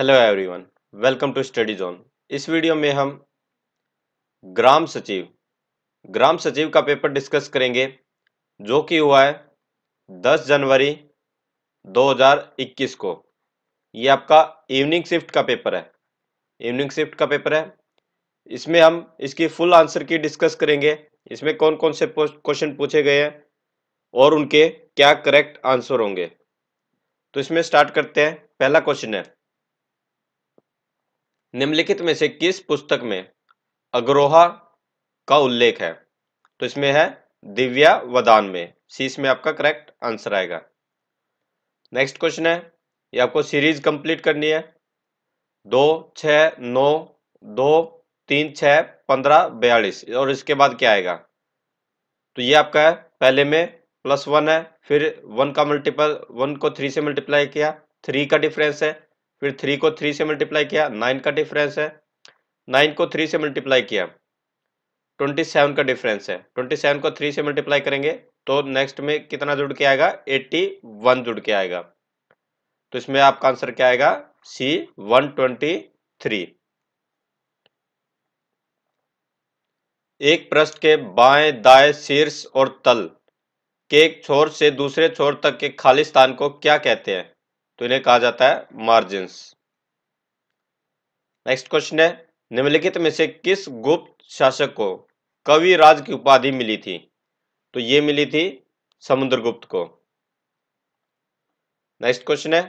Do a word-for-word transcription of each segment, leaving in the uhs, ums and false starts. Hello everyone, welcome to study zone. इस video में हम ग्राम सचिव ग्राम सचिव का पेपर डिस्कस करेंगे जो कि हुआ है दस जनवरी दो हज़ार इक्कीस को। ये आपका इवनिंग शिफ्ट का पेपर है इवनिंग शिफ्ट का पेपर है इसमें हम इसकी फुल आंसर की डिस्कस करेंगे। इसमें कौन कौन से क्वेश्चन पूछे गए हैं और उनके क्या करेक्ट आंसर होंगे। तो इसमें स्टार्ट करते हैं। पहला क्वेश्चन है, निम्नलिखित में से किस पुस्तक में अग्रोहा का उल्लेख है? तो इसमें है दिव्या वदान में। सी इसमें आपका करेक्ट आंसर आएगा। नेक्स्ट क्वेश्चन है, ये आपको सीरीज कंप्लीट करनी है दो छः नौ दो तीन छः पंद्रह बयालीस और इसके बाद क्या आएगा। तो ये आपका है पहले में प्लस वन है, फिर वन का मल्टीपल वन को थ्री से मल्टीप्लाई किया, थ्री का डिफरेंस है, फिर थ्री को थ्री से मल्टीप्लाई किया, नाइन का डिफरेंस है, नाइन को थ्री से मल्टीप्लाई किया, ट्वेंटी सेवन का डिफरेंस है, ट्वेंटी सेवन को थ्री से मल्टीप्लाई करेंगे तो नेक्स्ट में कितना जुड़ के आएगा, एट्टी वन जुड़ के आएगा। तो इसमें आपका आंसर क्या आएगा, सी वन ट्वेंटी थ्री। एक पृष्ठ के बाएं दाएं शीर्ष और तल के एक छोर से दूसरे छोर तक के खाली स्थान को क्या कहते हैं? तो इन्हें कहा जाता है मार्जिन्स। नेक्स्ट क्वेश्चन है, निम्नलिखित में से किस गुप्त शासक को कवि राज की उपाधि मिली थी? तो ये मिली थी समुद्रगुप्त को। नेक्स्ट क्वेश्चन है,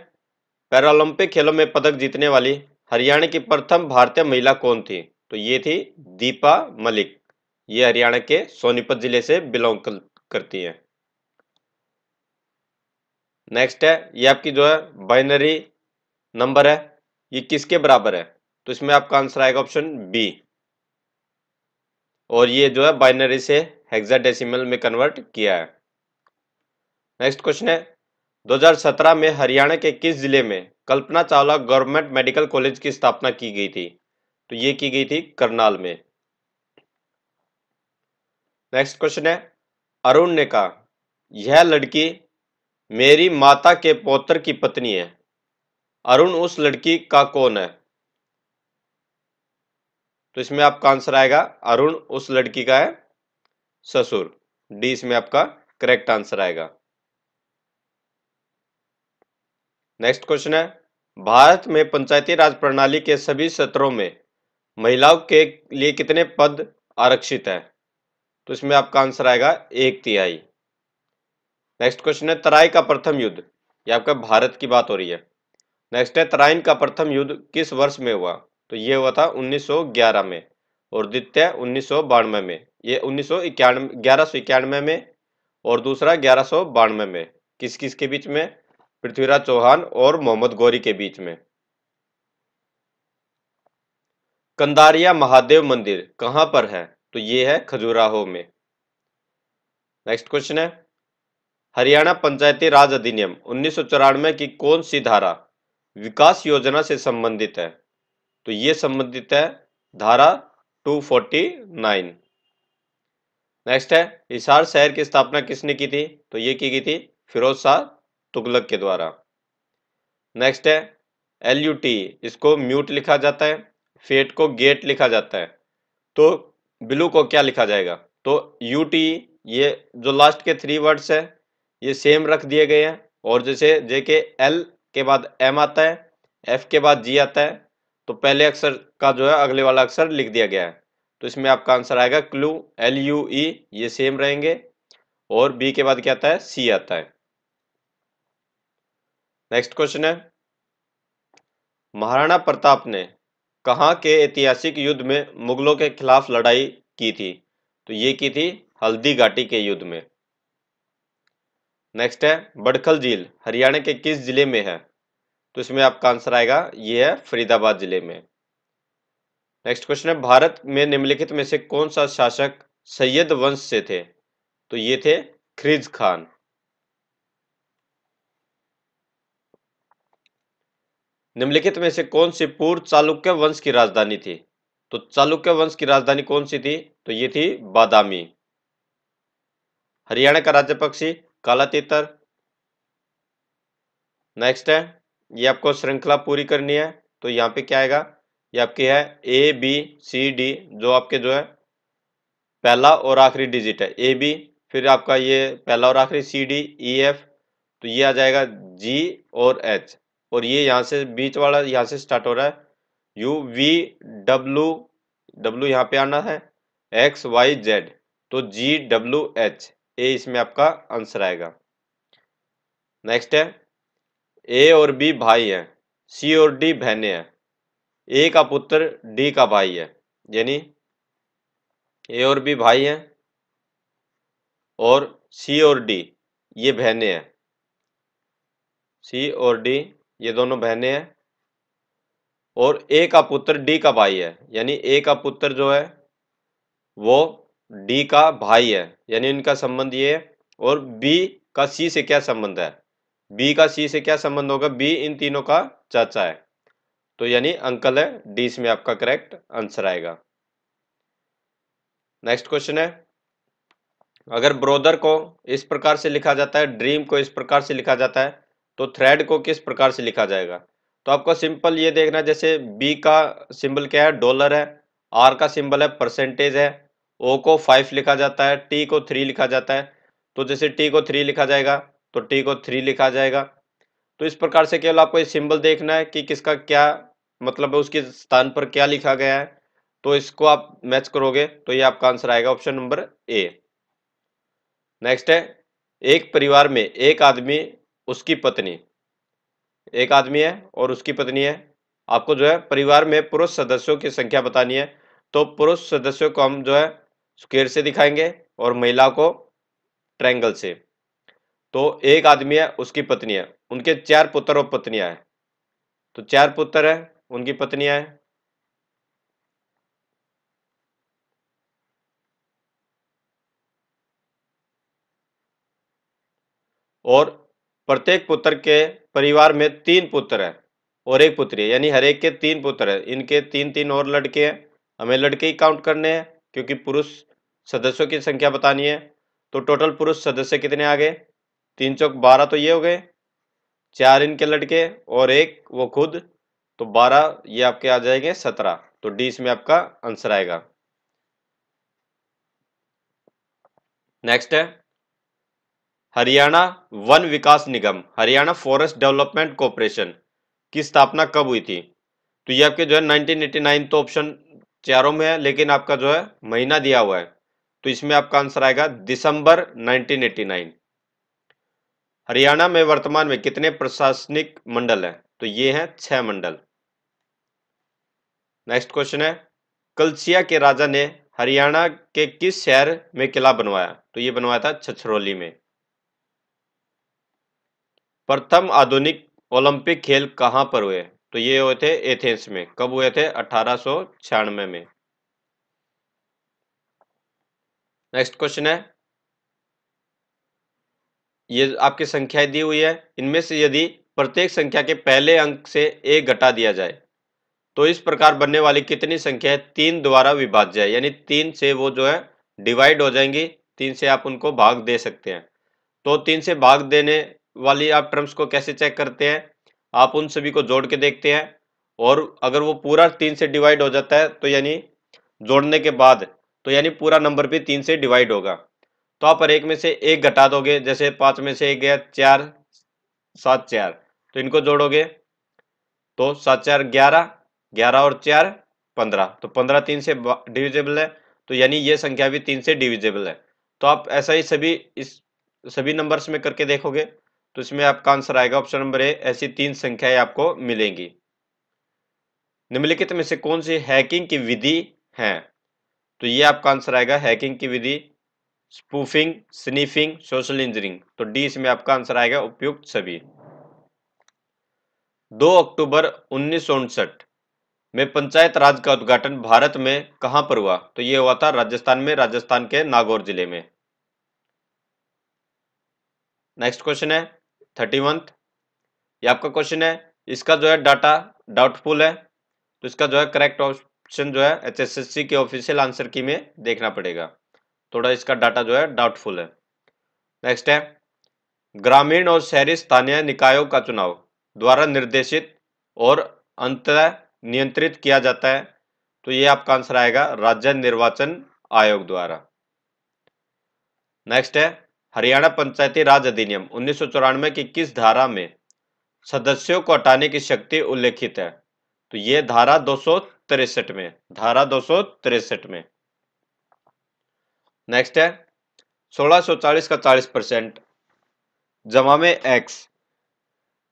पैरालंपिक खेलों में पदक जीतने वाली हरियाणा की प्रथम भारतीय महिला कौन थी? तो ये थी दीपा मलिक। ये हरियाणा के सोनीपत जिले से बिलोंग करती है। नेक्स्ट है, ये आपकी जो है बाइनरी नंबर है, ये किसके बराबर है? तो इसमें आपका आंसर आएगा ऑप्शन बी। और ये जो है बाइनरी से हेक्साडेसिमल में कन्वर्ट किया है। नेक्स्ट क्वेश्चन है, दो हज़ार सत्रह में हरियाणा के किस जिले में Kalpana Chawla government medical college की स्थापना की गई थी? तो ये की गई थी करनाल में। नेक्स्ट क्वेश्चन है, अरुण ने कहा यह लड़की मेरी माता के पौत्र की पत्नी है, अरुण उस लड़की का कौन है? तो इसमें आपका आंसर आएगा, अरुण उस लड़की का है ससुर। डी इसमें आपका करेक्ट आंसर आएगा। नेक्स्ट क्वेश्चन है, भारत में पंचायती राज प्रणाली के सभी सत्रों में महिलाओं के लिए कितने पद आरक्षित है? तो इसमें आपका आंसर आएगा एक तिहाई। नेक्स्ट क्वेश्चन है, तराई का प्रथम युद्ध, ये आपका भारत की बात हो रही है। नेक्स्ट है, तराइन का प्रथम युद्ध किस वर्ष में हुआ? तो ये हुआ था उन्नीस सौ ग्यारह में और द्वितीय उन्नीस सौ बानवे में। ये उन्नीस सौ इक्यानवे ग्यारह सौ इक्यानवे में और दूसरा ग्यारह सौ बानवे में। किस किस के बीच में? पृथ्वीराज चौहान और मोहम्मद गौरी के बीच में। कंदारिया महादेव मंदिर कहाँ पर है? तो ये है खजुराहो में। नेक्स्ट क्वेश्चन है, हरियाणा पंचायती राज अधिनियम उन्नीस सौ चौरानवे की कौन सी धारा विकास योजना से संबंधित है? तो ये संबंधित है धारा दो सौ उनचास। नेक्स्ट है, हिसार शहर की स्थापना किसने की थी? तो ये की गई थी फिरोज शाह तुगलक के द्वारा। नेक्स्ट है, एल यू टी इसको म्यूट लिखा जाता है, फेट को गेट लिखा जाता है, तो ब्लू को क्या लिखा जाएगा? तो यू टी, ये जो लास्ट के थ्री वर्ड्स है ये सेम रख दिए गए हैं। और जैसे जे के एल के बाद एम आता है, एफ के बाद जी आता है, तो पहले अक्षर का जो है अगले वाला अक्षर लिख दिया गया है। तो इसमें आपका आंसर आएगा क्लू, एल यू ई ये सेम रहेंगे। और बी के बाद क्या आता है? सी आता है। नेक्स्ट क्वेश्चन है, महाराणा प्रताप ने कहाँ के ऐतिहासिक युद्ध में मुगलों के खिलाफ लड़ाई की थी? तो ये की थी हल्दी घाटी के युद्ध में। नेक्स्ट है, बड़खल झील हरियाणा के किस जिले में है? तो इसमें आपका आंसर आएगा, ये है फरीदाबाद जिले में। नेक्स्ट क्वेश्चन है, भारत में निम्नलिखित में से कौन सा शासक सैयद वंश से थे? तो ये थे खिज्र खान। निम्नलिखित में से कौन सी पूर्व चालुक्य वंश की राजधानी थी? तो चालुक्य वंश की राजधानी कौन सी थी? तो ये थी बादामी। हरियाणा का राज्य पक्षी काला तीतर। नेक्स्ट है, ये आपको श्रृंखला पूरी करनी है तो यहाँ पे क्या आएगा, ये आपकी है ए बी सी डी, जो आपके जो है पहला और आखिरी डिजिट है ए बी, फिर आपका ये पहला और आखिरी सी डी ई एफ, तो ये आ जाएगा जी और एच, और ये यहाँ से बीच वाला यहाँ से स्टार्ट हो रहा है यू वी डब्लू डब्लू यहाँ पे आना है एक्स वाई जेड, तो जी डब्लू एच ए इसमें आपका आंसर आएगा। नेक्स्ट है ए और बी भाई हैं, सी और डी बहने हैं, ए का पुत्र डी का भाई है, यानी ए और बी भाई हैं और सी और डी ये बहने हैं, सी और डी ये दोनों बहने हैं, और ए का पुत्र डी का भाई है, यानी ए का पुत्र जो है वो डी का भाई है, यानी इनका संबंध ये है। और बी का सी से क्या संबंध है, बी का सी से क्या संबंध होगा, बी इन तीनों का चाचा है, तो यानी अंकल है डी इसमें आपका करेक्ट आंसर आएगा। नेक्स्ट क्वेश्चन है, अगर ब्रोदर को इस प्रकार से लिखा जाता है, ड्रीम को इस प्रकार से लिखा जाता है, तो थ्रेड को किस प्रकार से लिखा जाएगा। तो आपको सिंपल ये देखना है, जैसे बी का सिंबल क्या है, डॉलर है, आर का सिंबल है परसेंटेज है, ओ को फाइव लिखा जाता है, टी को थ्री लिखा जाता है, तो जैसे टी को थ्री लिखा जाएगा तो टी को थ्री लिखा जाएगा। तो इस प्रकार से केवल आपको ये सिंबल देखना है कि किसका क्या मतलब है, उसके स्थान पर क्या लिखा गया है, तो इसको आप मैच करोगे तो ये आपका आंसर आएगा ऑप्शन नंबर ए। नेक्स्ट है, एक परिवार में एक आदमी उसकी पत्नी, एक आदमी है और उसकी पत्नी है, आपको जो है परिवार में पुरुष सदस्यों की संख्या बतानी है, तो पुरुष सदस्यों को हम जो है स्क्वायर से दिखाएंगे और महिला को ट्रायंगल से। तो एक आदमी है उसकी पत्नी है, उनके चार पुत्र और पत्नियां हैं, तो चार पुत्र हैं उनकी पत्नियां हैं, और प्रत्येक पुत्र के परिवार में तीन पुत्र हैं और एक पुत्री है, यानी हर एक के तीन पुत्र हैं, इनके तीन तीन और लड़के हैं, हमें लड़के ही काउंट करने हैं क्योंकि पुरुष सदस्यों की संख्या बतानी है। तो टोटल पुरुष सदस्य कितने आ गए, तीन चौक बारह, तो ये हो गए, चार इनके लड़के और एक वो खुद, तो बारह ये आपके आ जाएंगे सत्रह, तो डी इसमें आपका आंसर आएगा। नेक्स्ट है, हरियाणा वन विकास निगम, हरियाणा फॉरेस्ट डेवलपमेंट कॉरपोरेशन की स्थापना कब हुई थी। तो ये आपके जो है नाइनटीन एटी नाइन, तो ऑप्शन चारों में है लेकिन आपका जो है महीना दिया हुआ है, तो इसमें आपका आंसर आएगा दिसंबर नाइनटीन एटी नाइन। हरियाणा में वर्तमान में कितने प्रशासनिक मंडल हैं, तो ये हैं छह मंडल। नेक्स्ट क्वेश्चन है, कलसिया के राजा ने हरियाणा के किस शहर में किला बनवाया, तो ये बनवाया था छछरौली में। प्रथम आधुनिक ओलंपिक खेल कहाँ पर हुए, तो ये हुए थे एथेंस में, कब हुए थे अठारह सौ छियानवे में। नेक्स्ट क्वेश्चन है, ये आपकी संख्याएं दी हुई है, इनमें से यदि प्रत्येक संख्या के पहले अंक से एक घटा दिया जाए तो इस प्रकार बनने वाली कितनी संख्या है तीन द्वारा विभाज्य है, यानी तीन से वो जो है डिवाइड हो जाएंगी, तीन से आप उनको भाग दे सकते हैं। तो तीन से भाग देने वाली आप टर्म्स को कैसे चेक करते हैं, आप उन सभी को जोड़ के देखते हैं, और अगर वो पूरा तीन से डिवाइड हो जाता है तो यानी जोड़ने के बाद, तो यानी पूरा नंबर भी तीन से डिवाइड होगा, तो आप हर एक में से एक घटा दोगे, जैसे पाँच में से एक गया चार, सात चार, तो इनको जोड़ोगे तो सात चार ग्यारह, ग्यारह और चार पंद्रह, तो पंद्रह तीन से डिविजिबल है, तो यानी ये संख्या भी तीन से डिविजिबल है। तो आप ऐसा ही सभी इस सभी नंबर्स में करके देखोगे तो इसमें आपका आंसर आएगा ऑप्शन नंबर ए, ऐसी तीन संख्याएं आपको मिलेंगी। निम्नलिखित में से कौन सी हैकिंग की विधि है, तो ये आपका आंसर आएगा हैकिंग की विधि, स्पूफिंग, स्निफिंग, सोशल इंजीनियरिंग, तो डी इसमें आपका आंसर आएगा उपयुक्त सभी। दो अक्टूबर उन्नीस सौ उनसठ में पंचायत राज का उद्घाटन भारत में कहां पर हुआ, तो ये हुआ था राजस्थान में, राजस्थान के नागौर जिले में। नेक्स्ट क्वेश्चन है थर्टीवंथ, ये आपका क्वेश्चन है, इसका जो है डाटा डाउटफुल है, तो इसका जो है करेक्ट ऑप्शन जो है एच एस एस सी के ऑफिशियल आंसर की में देखना पड़ेगा, थोड़ा इसका डाटा जो है डाउटफुल है। नेक्स्ट है, ग्रामीण और शहरी स्थानीय निकायों का चुनाव द्वारा निर्देशित और अंततः नियंत्रित किया जाता है। तो ये आपका आंसर आएगा राज्य निर्वाचन आयोग द्वारा। नेक्स्ट है हरियाणा पंचायती राज अधिनियम उन्नीस सौ चौरानवे की किस धारा में सदस्यों को हटाने की शक्ति उल्लेखित है? तो ये धारा दो सौ तिरसठ में, धारा दो सौ तिरसठ में। नेक्स्ट है सोलह सौ चालीस का चालीस परसेंट जमा में एक्स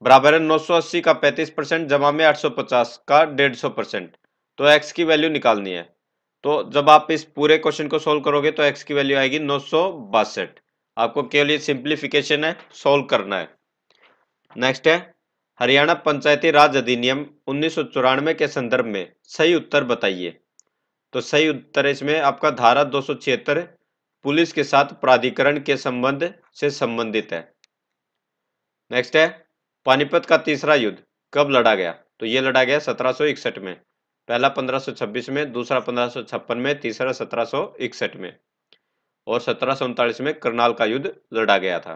बराबर है नौ सौ अस्सी का पैंतीस परसेंट जमा में आठ सौ पचास का डेढ़ सौ परसेंट। तो एक्स की वैल्यू निकालनी है। तो जब आप इस पूरे क्वेश्चन को सोल्व करोगे तो एक्स की वैल्यू आएगी नौ सौ बासठ। आपको केवल ये सिंप्लीफिकेशन है, सोल्व करना है। नेक्स्ट है हरियाणा पंचायती राज अधिनियम उन्नीस सौ चौरानवे के संदर्भ में सही उत्तर बताइए। तो सही उत्तर इसमें आपका धारा दो सौ छिहत्तर पुलिस के साथ प्राधिकरण के संबंध से संबंधित है। नेक्स्ट है पानीपत का तीसरा युद्ध कब लड़ा गया? तो यह लड़ा गया सत्रह सौ इकसठ में, पहला पंद्रह सौ छब्बीस में, दूसरा पंद्रह सौ छप्पन में, तीसरा सत्रह सौ इकसठ में, और सत्रह सौ उनतालीस में करनाल का युद्ध लड़ा गया था।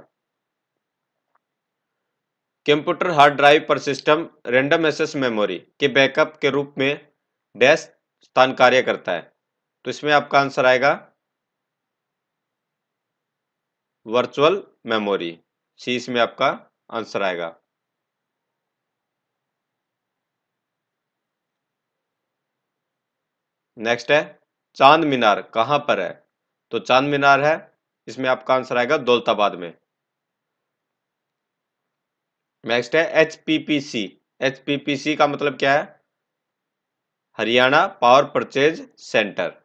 कंप्यूटर हार्ड ड्राइव पर सिस्टम रैंडम एक्सेस मेमोरी के बैकअप के रूप में डैश स्थान कार्य करता है। तो इसमें आपका आंसर आएगा वर्चुअल मेमोरी, सी इसमें आपका आंसर आएगा। नेक्स्ट है चांद मीनार कहां पर है? तो चांद मीनार है, इसमें आपका आंसर आएगा दौलताबाद में। नेक्स्ट है H P P C. H P P C का मतलब क्या है? Haryana power purchase centre.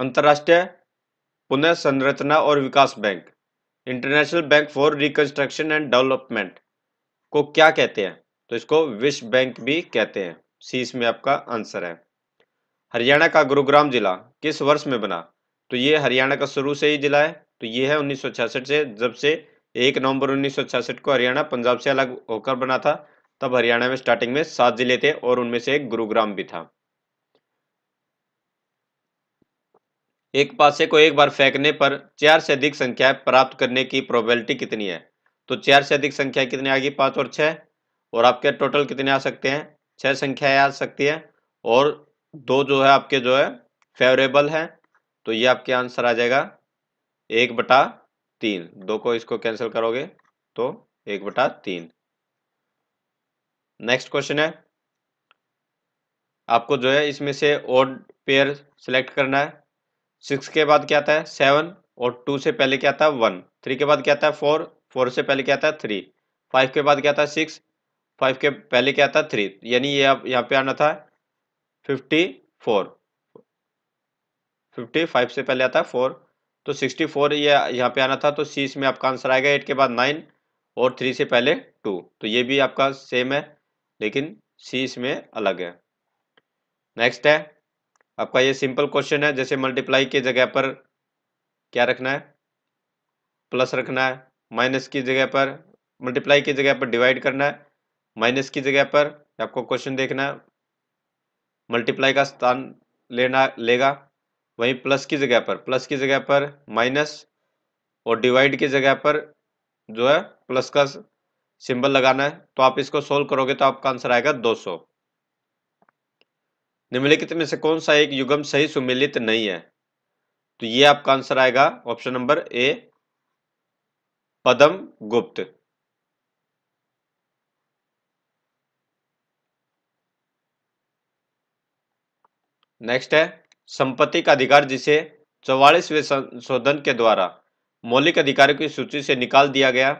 अंतरराष्ट्रीय पुनः संरचना और विकास bank international bank for reconstruction and development को क्या कहते हैं? तो इसको विश्व बैंक भी कहते हैं, सी इसमें आपका आंसर है। हरियाणा का गुरुग्राम जिला किस वर्ष में बना? तो ये हरियाणा का शुरू से ही जिला है, तो ये है उन्नीस सौ छियासठ से, जब से एक नवंबर उन्नीस सौ छियासठ को हरियाणा पंजाब से अलग होकर बना था। तब हरियाणा में स्टार्टिंग में सात जिले थे और उनमें से एक गुरुग्राम भी था। एक पासे को एक बार फेंकने पर चार से अधिक संख्या प्राप्त करने की प्रोबेबिलिटी कितनी है? तो चार से अधिक संख्या कितनी आएगी? पांच और छह, और आपके टोटल कितने आ सकते हैं? छह संख्याएं आ सकती है, और दो जो है आपके जो है फेवरेबल है। तो ये आपके आंसर आ जाएगा एक बटा तीन। दो को इसको कैंसिल करोगे तो एक बटा तीन। नेक्स्ट क्वेश्चन है, आपको जो है इसमें से ऑड पेयर सिलेक्ट करना है। सिक्स के बाद क्या आता है? सेवन, और टू से पहले क्या आता है? वन। थ्री के बाद क्या आता है? फोर। फोर से पहले क्या आता है? थ्री। फाइव के बाद क्या आता है? सिक्स। फाइव के पहले क्या आता है? थ्री। यानी ये आप यहाँ पे आना था फिफ्टी फोर, फिफ्टी फाइव से पहले आता है फोर, तो सिक्सटी फोर ये यहाँ पे आना था। तो सी इसमें आपका आंसर आएगा। एट के बाद नाइन, और थ्री से पहले टू, तो ये भी आपका सेम है, लेकिन सी इसमें अलग है। नेक्स्ट है आपका ये सिंपल क्वेश्चन है, जैसे मल्टीप्लाई की जगह पर क्या रखना है? प्लस रखना है, माइनस की जगह पर, मल्टीप्लाई की जगह पर डिवाइड करना है, माइनस की जगह पर आपको क्वेश्चन देखना है, मल्टीप्लाई का स्थान लेना लेगा, वहीं प्लस की जगह पर, प्लस की जगह पर माइनस, और डिवाइड की जगह पर जो है प्लस का सिंबल लगाना है। तो आप इसको सोल्व करोगे तो आपका आंसर आएगा दो सौ। निम्नलिखित में से कौन सा एक युग्म सही सुमेलित नहीं है? तो ये आपका आंसर आएगा ऑप्शन नंबर ए पदम गुप्त। नेक्स्ट है संपत्ति का अधिकार जिसे चौवालीसवें संशोधन के द्वारा मौलिक अधिकारों की सूची से निकाल दिया गया,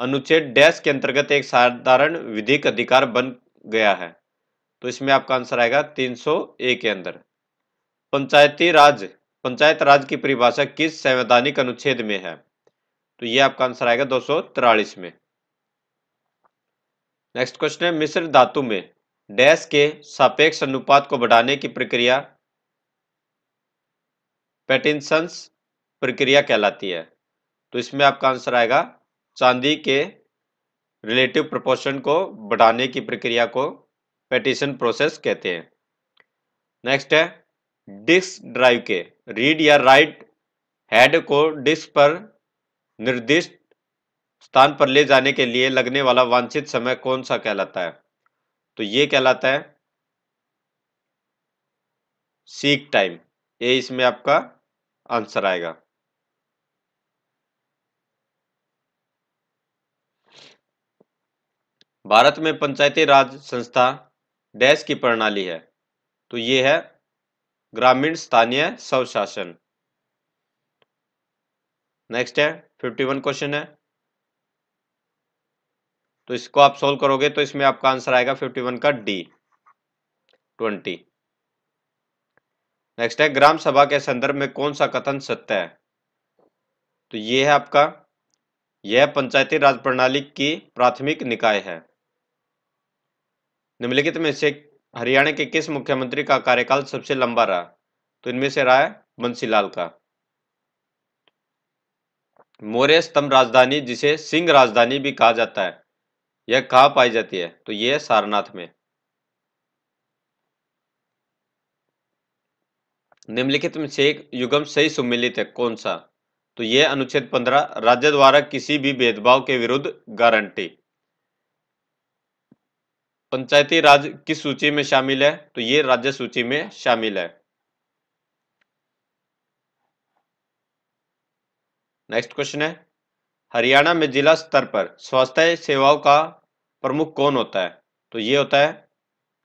अनुच्छेद डैश के अंतर्गत एक साधारण विधिक अधिकार बन गया है। तो इसमें आपका आंसर आएगा तीन सौ एक के अंदर। पंचायती राज, पंचायत राज की परिभाषा किस संवैधानिक अनुच्छेद में है? तो ये आपका आंसर आएगा दो सौ तिरालीस में। नेक्स्ट क्वेश्चन है मिश्र धातु में डैश के सापेक्ष अनुपात को बढ़ाने की प्रक्रिया पैटिनसंस प्रक्रिया कहलाती है। तो इसमें आपका आंसर आएगा चांदी के रिलेटिव प्रोपोर्शन को बढ़ाने की प्रक्रिया को पैटिसन प्रोसेस कहते हैं। नेक्स्ट है डिस्क ड्राइव के रीड या राइट हेड को डिस्क पर निर्दिष्ट स्थान पर ले जाने के लिए लगने वाला वांछित समय कौन सा कहलाता है? तो ये कहलाता है सीक टाइम। ये इसमें आपका आंसर आएगा। भारत में पंचायती राज संस्था डैश की प्रणाली है, तो ये है ग्रामीण स्थानीय स्वशासन। नेक्स्ट है इक्यावन क्वेश्चन है, तो इसको आप सोल्व करोगे तो इसमें आपका आंसर आएगा इक्यावन का डी बीस। नेक्स्ट है ग्राम सभा के संदर्भ में कौन सा कथन सत्य है? तो ये है आपका, यह पंचायती राज प्रणाली की प्राथमिक निकाय है। निम्नलिखित में से हरियाणा के किस मुख्यमंत्री का कार्यकाल सबसे लंबा रहा? तो इनमें से रहा है बंसीलाल का। मौर्य स्तंभ राजधानी जिसे सिंह राजधानी भी कहा जाता है, यह कहाँ पाई जाती है? तो यह सारनाथ में। निम्नलिखित में से एक युगम सही सुमिलित है कौन सा? तो यह अनुच्छेद पंद्रह राज्य द्वारा किसी भी भेदभाव के विरुद्ध गारंटी। पंचायती राज किस सूची में शामिल है? तो ये राज्य सूची में शामिल है। नेक्स्ट क्वेश्चन है, हरियाणा में जिला स्तर पर स्वास्थ्य सेवाओं का प्रमुख कौन होता है? तो ये होता है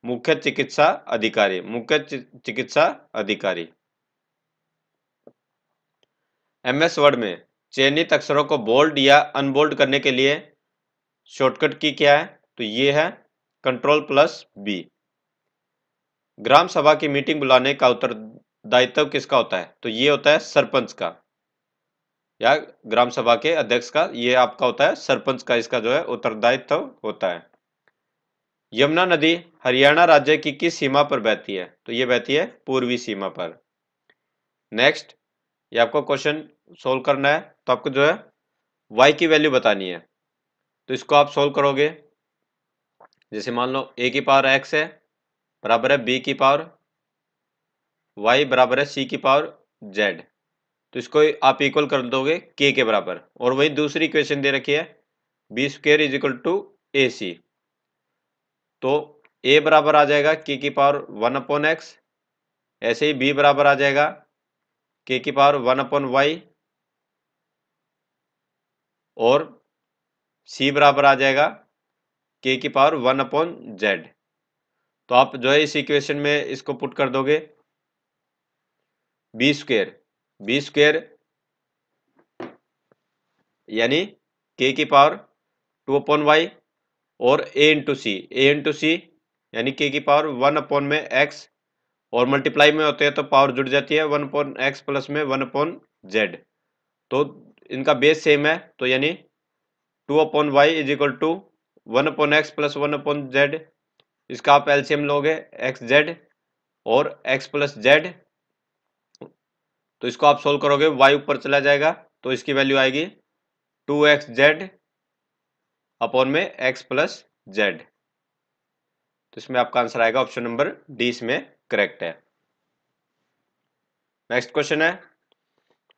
मुख्य चिकित्सा अधिकारी, मुख्य चिकित्सा अधिकारी। एमएस वर्ड में चयनित अक्षरों को बोल्ड या अनबोल्ड करने के लिए शॉर्टकट की क्या है? तो ये है कंट्रोल प्लस बी। ग्राम सभा की मीटिंग बुलाने का उत्तरदायित्व किसका होता है? तो ये होता है सरपंच का, या ग्राम सभा के अध्यक्ष का। ये आपका होता है सरपंच का, इसका जो है उत्तरदायित्व होता है। यमुना नदी हरियाणा राज्य की किस सीमा पर बहती है? तो ये बहती है पूर्वी सीमा पर। नेक्स्ट, ये आपको क्वेश्चन सोल्व करना है, तो आपको जो है वाई की वैल्यू बतानी है। तो इसको आप सोल्व करोगे, जैसे मान लो ए की पावर एक्स है बराबर है बी की पावर वाई बराबर है सी की पावर जेड, तो इसको आप इक्वल कर दोगे के के बराबर। और वही दूसरी इक्वेशन दे रखी है B square is equal to A C, तो ए बराबर आ जाएगा के की पावर वन अपॉन एक्स, ऐसे ही बी बराबर आ जाएगा के की पावर वन अपॉन वाई, और सी बराबर आ जाएगा के की पावर वन अपॉन जेड। तो आप जो है इस इक्वेशन में इसको पुट कर दोगे, बी स्क्वेयर बी स्क्वेयर यानी के की पावर टू अपॉन वाई, और ए इंटू सी ए इंटू सी यानी के की पावर वन अपॉन में एक्स, और मल्टीप्लाई में होते हैं तो पावर जुड़ जाती है वन अपॉन एक्स प्लस में वन अपॉन जेड। तो इनका बेस सेम है, तो यानी two upon Y is equal to one upon X plus one upon Z, इसका आप एलसीएम लोगे एक्स जेड और एक्स प्लस जेड, तो इसको आप सोल्व करोगे वाई ऊपर चला जाएगा, तो इसकी वैल्यू आएगी टू एक्स जेड अपॉन में एक्स प्लस जेड। तो इसमें आपका आंसर आएगा ऑप्शन नंबर डी इसमें करेक्ट है। नेक्स्ट क्वेश्चन है,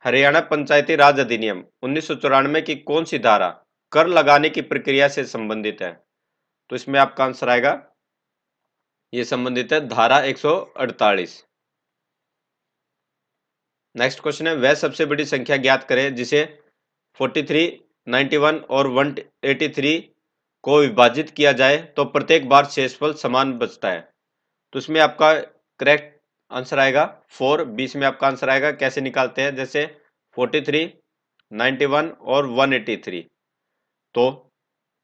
हरियाणा पंचायती राज अधिनियम उन्नीस सौ चौरानवे की कौन सी धारा कर लगाने की प्रक्रिया से संबंधित है? तो इसमें आपका आंसर आएगा, ये संबंधित है धारा एक सौ अड़तालीस। नेक्स्ट क्वेश्चन है, वह सबसे बड़ी संख्या ज्ञात करें जिसे तैंतालीस, इक्यानवे और एक सौ तिरासी को विभाजित किया जाए तो प्रत्येक बार शेषफल समान बचता है। तो इसमें आपका करेक्ट आंसर आएगा चार, बीस में आपका आंसर आएगा। कैसे निकालते हैं? जैसे तैंतालीस, इक्यानवे और एक सौ तिरासी, तो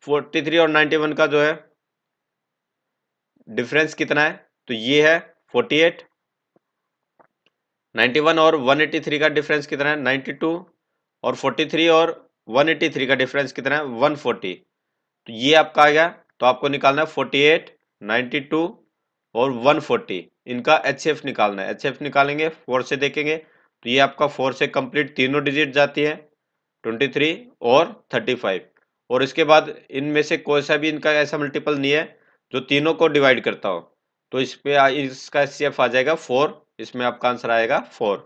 तैंतालीस और इक्यानवे का जो है डिफरेंस कितना है? तो ये है अड़तालीस। इक्यानवे और एक सौ तिरासी का डिफरेंस कितना है? बानवे। और तैंतालीस और एक सौ तिरासी का डिफरेंस कितना है? एक सौ चालीस। तो ये आपका आ गया, तो आपको निकालना है अड़तालीस, बानवे और एक सौ चालीस, इनका एचसीएफ निकालना है। एचसीएफ निकालेंगे, चार से देखेंगे, तो ये आपका चार से कंप्लीट तीनों डिजिट जाती है, तेईस और पैंतीस, और इसके बाद इनमें से कोई सा भी इनका ऐसा मल्टीपल नहीं है जो तीनों को डिवाइड करता हो। तो इस पे इसका एचसीएफ आ जाएगा फोर, इसमें आपका आंसर आएगा फोर।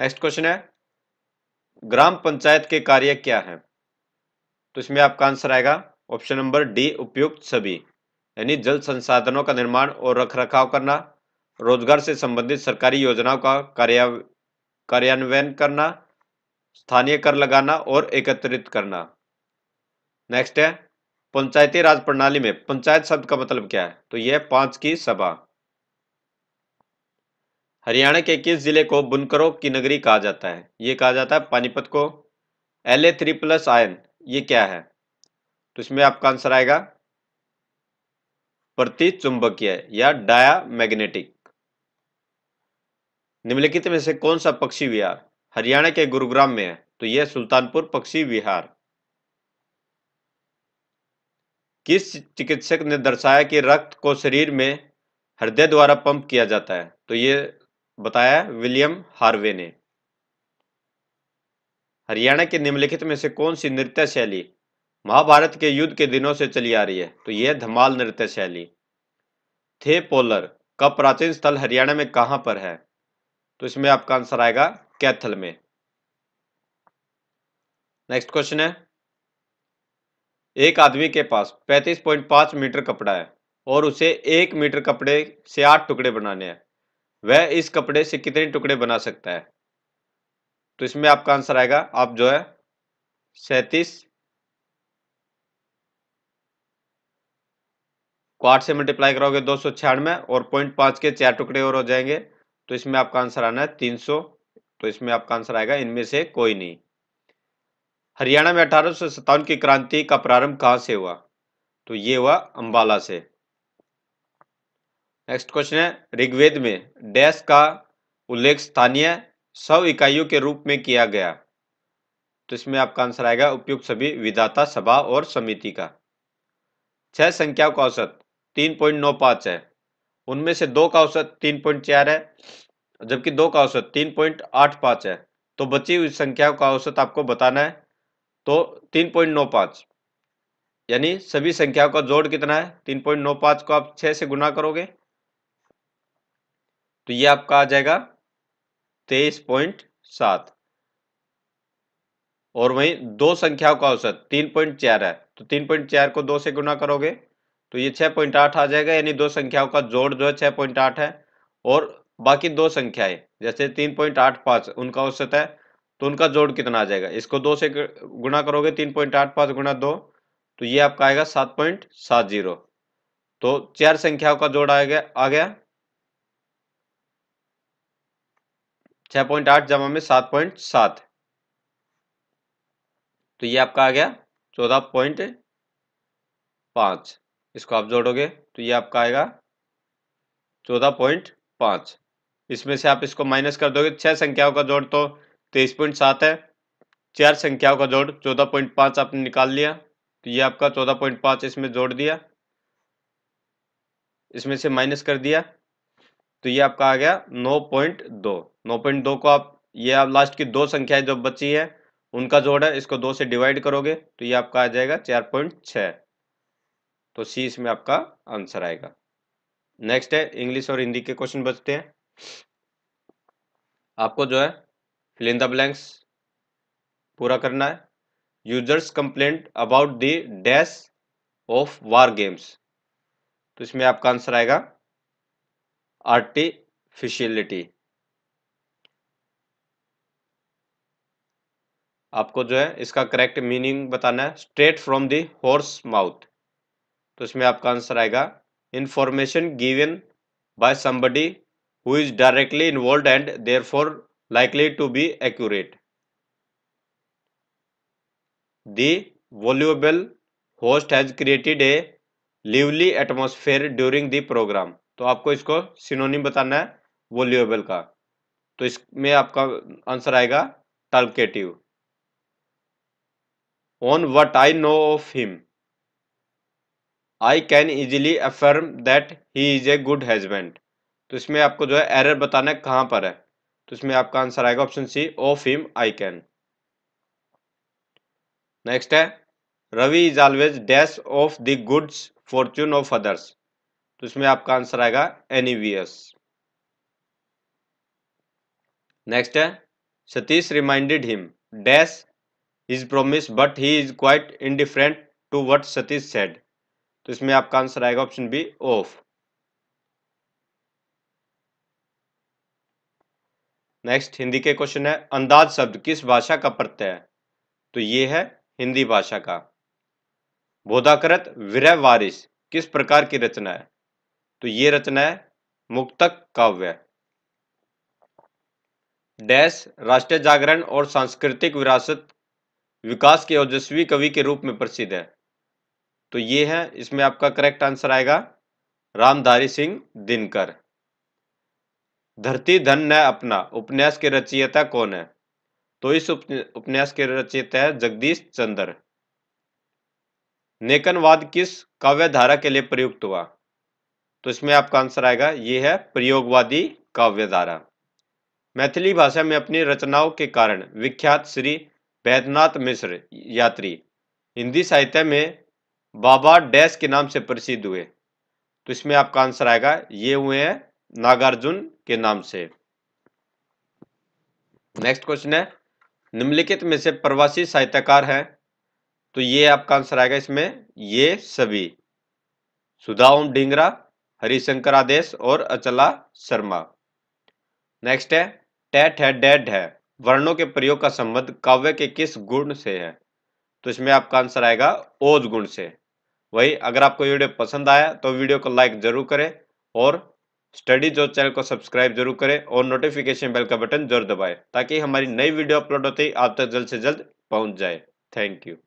नेक्स्ट क्वेश्चन है, ग्राम पंचायत के कार्य क्या हैं? तो इसमें आपका आंसर आएगा ऑप्शन नंबर डी उपयुक्त सभी, यानी जल संसाधनों का निर्माण और रखरखाव करना, रोजगार से संबंधित सरकारी योजनाओं का कार्या कार्यान्वयन करना, स्थानीय कर लगाना और एकत्रित करना। नेक्स्ट है पंचायती राज प्रणाली में पंचायत शब्द का मतलब क्या है, तो यह पांच की सभा। हरियाणा के किस जिले को बुनकरों की नगरी कहा जाता है, ये कहा जाता है पानीपत को। L A three plus ion ये क्या है, तो इसमें आपका आंसर आएगा प्रतिचुंबकीय या डायामैग्नेटिक। निम्नलिखित में से कौन सा पक्षी विहार हरियाणा के गुरुग्राम में है, तो यह सुल्तानपुर पक्षी विहार। किस चिकित्सक ने दर्शाया कि रक्त को शरीर में हृदय द्वारा पंप किया जाता है, तो ये बताया विलियम हार्वे ने। हरियाणा के निम्नलिखित में से कौन सी नृत्य शैली महाभारत के युद्ध के दिनों से चली आ रही है, तो यह धमाल नृत्य शैली। थे पोलर का प्राचीन स्थल हरियाणा में कहां पर है, तो इसमें आपका आंसर आएगा कैथल में। नेक्स्ट क्वेश्चन है, एक आदमी के पास पैंतीस पॉइंट पाँच मीटर कपड़ा है और उसे एक मीटर कपड़े से आठ टुकड़े बनाने हैं, वह इस कपड़े से कितने टुकड़े बना सकता है, तो इसमें आपका आंसर आएगा आप जो है सैंतीस को आठ से मल्टीप्लाई करोगे दो सौ छियानवे और पॉइंट पाँच के चार टुकड़े और हो जाएंगे, तो इसमें आपका आंसर आना है तीन सौ। तो इसमें आपका आंसर आएगा इनमें से कोई नहीं। हरियाणा में अठारह सौ सत्तावन की क्रांति का प्रारंभ कहाँ से हुआ, तो ये हुआ अंबाला से। नेक्स्ट क्वेश्चन है, ऋग्वेद में डैश का उल्लेख स्थानीय सौ इकाइयों के रूप में किया गया, तो इसमें आपका आंसर आएगा उपयुक्त सभी विधाता सभा और समिति का। छह संख्याओं का औसत तीन पॉइंट नौ पाँच है, उनमें से दो का औसत तीन पॉइंट चार है जबकि दो का औसत तीन पॉइंट आठ पाँच है, तो बची हुई संख्याओं का औसत आपको बताना है, तो तीन पॉइंट नौ पाँच यानी सभी संख्याओं का जोड़ कितना है, तीन पॉइंट नौ पाँच को आप छह से गुणा करोगे तो ये आपका आ जाएगा तेईस पॉइंट सात। और वहीं दो संख्याओं का औसत तीन पॉइंट चार है, तो तीन पॉइंट चार को दो से गुना करोगे तो ये छह पॉइंट आठ आ जाएगा, यानी दो संख्याओं का जोड़ जो है छह पॉइंट आठ है। और बाकी दो संख्याएं जैसे तीन पॉइंट आठ पाँच उनका औसत है, तो उनका जोड़ कितना आ जाएगा, इसको दो से गुना करोगे तीन पॉइंट आठ पाँच गुना दो, तो ये आपका आएगा सात पॉइंट सात जीरो। तो चार संख्याओं का जोड़ आ गया आ गया छह पॉइंट आठ जमा में सात पॉइंट सात, तो ये आपका आ गया चौदह पॉइंट पाँच। इसको आप जोड़ोगे तो ये आपका आएगा चौदह पॉइंट पाँच। इसमें से आप इसको माइनस कर दोगे, छह संख्याओं का जोड़ तो तेईस पॉइंट सात है, चार संख्याओं का जोड़ चौदह पॉइंट पाँच आपने निकाल लिया, तो ये आपका चौदह पॉइंट पाँच इसमें जोड़ दिया, इसमें से माइनस कर दिया, तो ये आपका आ गया नौ पॉइंट दो। नौ पॉइंट दो को आप ये आप लास्ट की दो संख्याएं जो बची है उनका जोड़ है, इसको दो से डिवाइड करोगे तो ये आपका आ जाएगा चार पॉइंट छः। तो सी इसमें आपका आंसर आएगा। नेक्स्ट है, इंग्लिश और हिंदी के क्वेश्चन बचते हैं। आपको जो है फिल इन द ब्लैंक्स पूरा करना है। Users complaint about the dash of war games, तो इसमें आपका आंसर आएगा आर्टिफिशियलिटी। आपको जो है इसका करेक्ट मीनिंग बताना है, straight from the horse mouth. तो इसमें आपका आंसर आएगा information given by somebody who is directly involve and therefore likely to be accurate. The valuable host has created a lively atmosphere during the programme, तो आपको इसको synonym बताना है वॉल्यूएबल का, तो इसमें आपका आंसर आएगा टल्केटिव। On what I know of him, I can easily affirm that he is a good husband. तो इसमें आपको जो है एरर बताना है कहाँ पर है, तो इसमें आपका आंसर आएगा option C of him I can। Next है, Ravi is always dash of the goods fortune of others, तो इसमें आपका आंसर आएगा एनिवियस। नेक्स्ट है, Satish reminded him dash his promise, but he is quite indifferent to what Satish said. तो इसमें आपका answer आएगा option B of. Next Hindi के क्वेश्चन है, अंदाज शब्द किस भाषा का प्रत्यय है? तो ये है हिंदी भाषा का। बोधाकृत विरह वारिस किस प्रकार की रचना है? तो ये रचना है मुक्तक काव्य। डैश राष्ट्रीय जागरण और सांस्कृतिक विरासत विकास के ओजस्वी कवि के रूप में प्रसिद्ध है। तो ये है, इसमें आपका करेक्ट आंसर आएगा रामधारी सिंह दिनकर। धरती धन न अपना उपन्यास के रचयिता कौन है? तो इस उपन्यास के रचयिता है जगदीश चंद्र। नेकनवाद किस काव्य धारा के लिए प्रयुक्त हुआ? तो इसमें आपका आंसर आएगा, ये है प्रयोगवादी काव्य धारा। मैथिली भाषा में अपनी रचनाओं के कारण विख्यात श्री बैद्यनाथ मिश्र यात्री हिंदी साहित्य में बाबा डैश के नाम से प्रसिद्ध हुए। तो इसमें आपका आंसर आएगा, ये हुए हैं नागार्जुन के नाम से। नेक्स्ट क्वेश्चन है, निम्नलिखित में से प्रवासी साहित्यकार हैं? तो ये आपका आंसर आएगा इसमें ये सभी, सुधाओम ढींगरा, हरिशंकर आदेश और अचला शर्मा। नेक्स्ट है, टैट है डेड है वर्णों के प्रयोग का संबंध काव्य के किस गुण से है? तो इसमें आपका आंसर आएगा ओज गुण से। वही अगर आपको वीडियो पसंद आया तो वीडियो को लाइक जरूर करें और स्टडी जोन चैनल को सब्सक्राइब जरूर करें और नोटिफिकेशन बेल का बटन जरूर दबाएं ताकि हमारी नई वीडियो अपलोड होते ही आप तक जल्द से जल्द पहुंच जाए। Thank you.